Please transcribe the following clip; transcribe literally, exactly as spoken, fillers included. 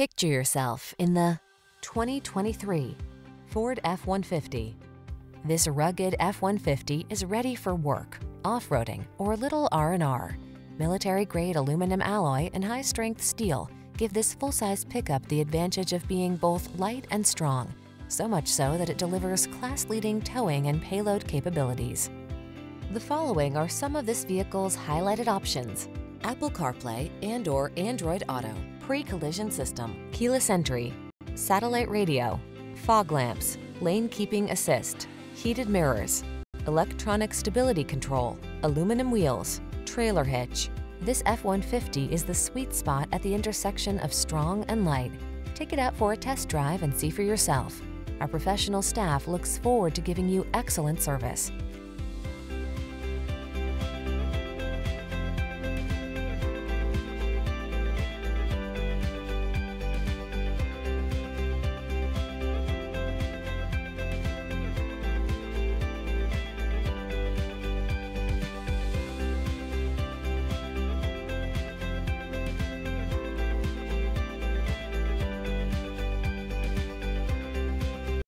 Picture yourself in the twenty twenty-three Ford F one fifty. This rugged F one fifty is ready for work, off-roading, or little R and R. Military-grade aluminum alloy and high-strength steel give this full-size pickup the advantage of being both light and strong, so much so that it delivers class-leading towing and payload capabilities. The following are some of this vehicle's highlighted options: Apple CarPlay and or Android Auto, pre-collision system, keyless entry, satellite radio, fog lamps, lane keeping assist, heated mirrors, electronic stability control, aluminum wheels, trailer hitch. This F one fifty is the sweet spot at the intersection of strong and light. Take it out for a test drive and see for yourself. Our professional staff looks forward to giving you excellent service.